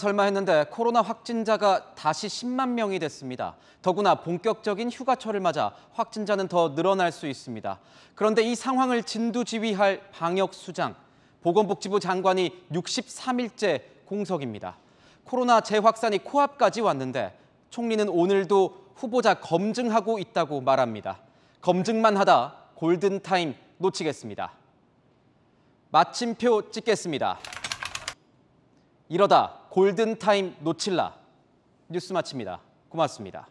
설마 했는데 코로나 확진자가 다시 10만 명이 됐습니다. 더구나 본격적인 휴가철을 맞아 확진자는 더 늘어날 수 있습니다. 그런데 이 상황을 진두지휘할 방역수장, 보건복지부 장관이 63일째 공석입니다. 코로나 재확산이 코앞까지 왔는데 총리는 오늘도 후보자 검증하고 있다고 말합니다. 검증만 하다 골든타임 놓치겠습니다. 마침표 찍겠습니다. 이러다 골든타임 놓칠라. 뉴스 마칩니다. 고맙습니다.